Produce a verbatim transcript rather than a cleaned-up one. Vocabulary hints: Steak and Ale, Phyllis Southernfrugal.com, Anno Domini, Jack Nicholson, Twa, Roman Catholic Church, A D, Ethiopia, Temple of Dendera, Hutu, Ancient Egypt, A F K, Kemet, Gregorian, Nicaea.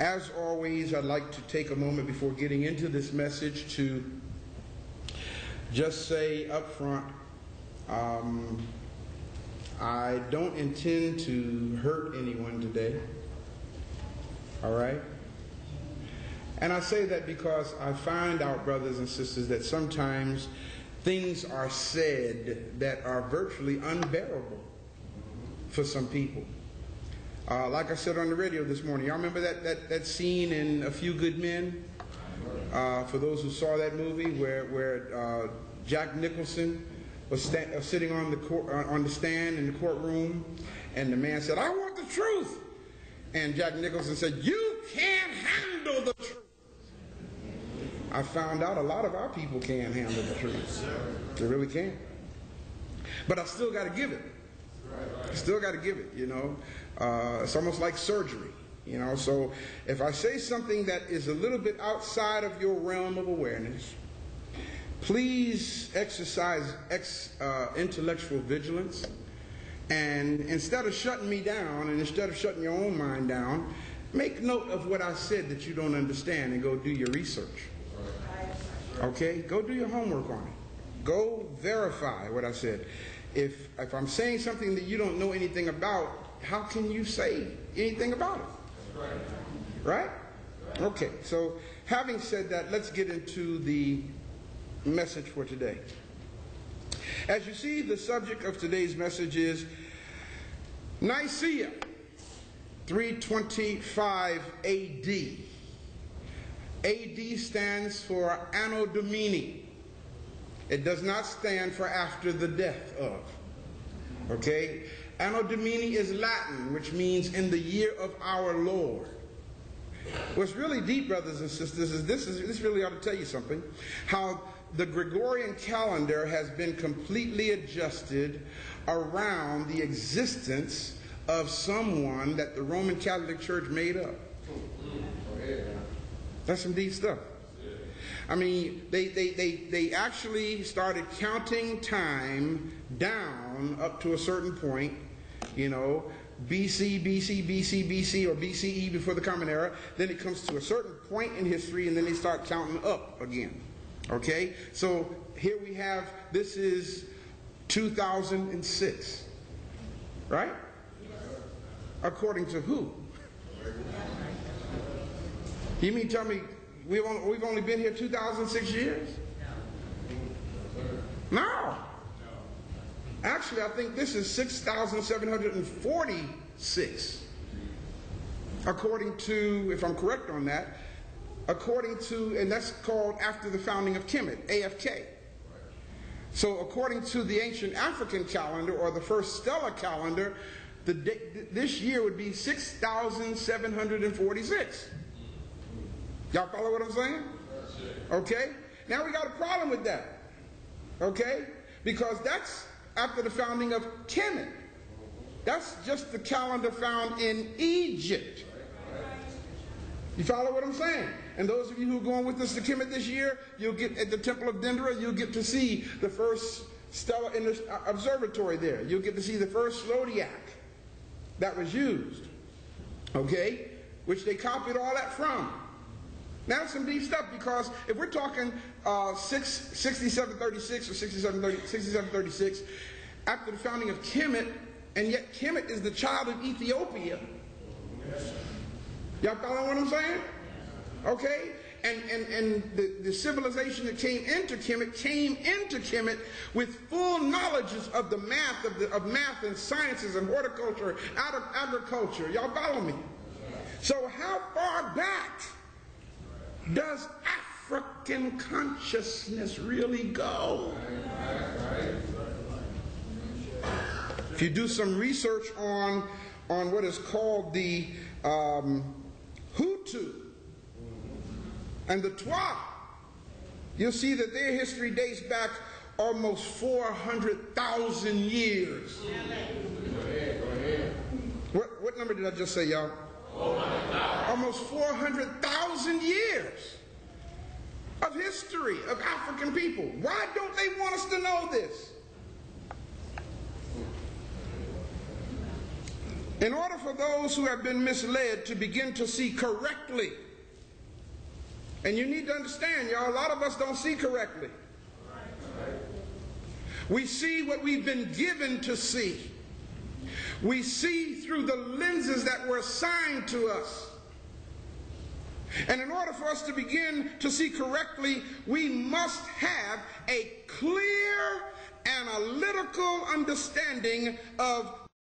As always, I'd like to take a moment before getting into this message to just say up front, um, I don't intend to hurt anyone today, all right? And I say that because I find out, brothers and sisters, that sometimes things are said that are virtually unbearable for some people. Uh, like I said on the radio this morning, y'all remember that, that, that scene in A Few Good Men? Uh, for those who saw that movie, where, where uh, Jack Nicholson was sta uh, sitting on the, court, uh, on the stand in the courtroom, and the man said, "I want the truth." And Jack Nicholson said, "You can't handle the truth." I found out a lot of our people can't handle the truth. They really can't. But I still got to give it. Still got to give it, you know. Uh, it's almost like surgery, you know. So if I say something that is a little bit outside of your realm of awareness, please exercise ex, uh, intellectual vigilance. And instead of shutting me down, and instead of shutting your own mind down, make note of what I said that you don't understand and go do your research. Okay? Go do your homework on it. Go verify what I said. If, if I'm saying something that you don't know anything about, how can you say anything about it? Right? Right? Okay, so having said that, let's get into the message for today. As you see, the subject of today's message is Nicaea, three twenty-five A D A D stands for Anno Domini. It does not stand for after the death of. Okay? Anno Domini is Latin, which means in the year of our Lord. What's really deep, brothers and sisters, is this, is, this really ought to tell you something. How the Gregorian calendar has been completely adjusted around the existence of someone that the Roman Catholic Church made up. That's some deep stuff. I mean, they, they, they, they actually started counting time down up to a certain point, you know, B C, B C, B C, B C, or B C E before the Common Era. Then it comes to a certain point in history, and then they start counting up again, okay? So here we have, this is two thousand six, right? According to who? You mean tell me, We've only, we've only been here two thousand six years? No. Actually, I think this is six thousand seven hundred forty-six. According to, if I'm correct on that, according to, and that's called after the founding of Kemet, A F K. So according to the ancient African calendar, or the first stellar calendar, the, this year would be six thousand seven hundred forty-six. Y'all follow what I'm saying? Okay? Now we got a problem with that. Okay? Because that's after the founding of Kemet. That's just the calendar found in Egypt. You follow what I'm saying? And those of you who are going with us to Kemet this year, you'll get at the Temple of Dendera, you'll get to see the first stellar observatory there. You'll get to see the first zodiac that was used. Okay? Which they copied all that from. Now some deep stuff, because if we're talking uh, six, sixty-seven thirty-six or sixty-seven thirty-six after the founding of Kemet, and yet Kemet is the child of Ethiopia. Y'all following what I'm saying? Okay? And, and, and the, the civilization that came into Kemet came into Kemet with full knowledge of the math, of, the, of math and sciences and horticulture, out of agriculture. Y'all follow me? So how far back does African consciousness really go? If you do some research on, on what is called the um, Hutu and the Twa, you'll see that their history dates back almost four hundred thousand years. What, what number did I just say, y'all? Almost four hundred thousand years of history of African people. Why don't they want us to know this? In order for those who have been misled to begin to see correctly, and you need to understand, y'all, a lot of us don't see correctly. We see what we've been given to see. We see through the lenses that were assigned to us. And in order for us to begin to see correctly, we must have a clear analytical understanding of